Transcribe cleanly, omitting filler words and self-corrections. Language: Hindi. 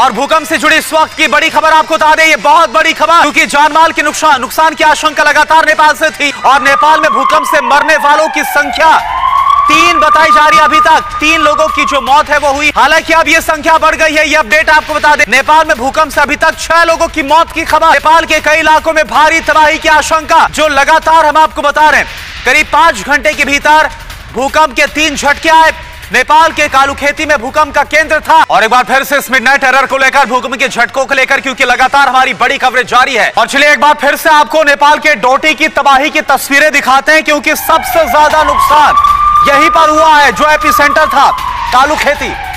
और भूकंप से जुड़ी इस वक्त की बड़ी खबर आपको बता दें, ये बहुत बड़ी खबर, क्योंकि जानमाल के नुकसान की आशंका लगातार नेपाल से थी और नेपाल में भूकंप से मरने वालों की संख्या 3 बताई जा रही है। अभी तक 3 लोगों की जो मौत है वो हुई, हालांकि अब ये संख्या बढ़ गई है। ये अपडेट आपको बता दें, नेपाल में भूकंप से अभी तक 6 लोगों की मौत की खबर, नेपाल के कई इलाकों में भारी तबाही की आशंका जो लगातार हम आपको बता रहे हैं। करीब 5 घंटे के भीतर भूकंप के 3 झटके आए। नेपाल के कालुखेती में भूकंप का केंद्र था और एक बार फिर से इस मिडनाइट एरर को लेकर, भूकंप के झटकों को लेकर, क्योंकि लगातार हमारी बड़ी कवरेज जारी है। और चलिए एक बार फिर से आपको नेपाल के डोटी की तबाही की तस्वीरें दिखाते हैं, क्योंकि सबसे ज्यादा नुकसान यहीं पर हुआ है जो एपिसेंटर था कालुखेती।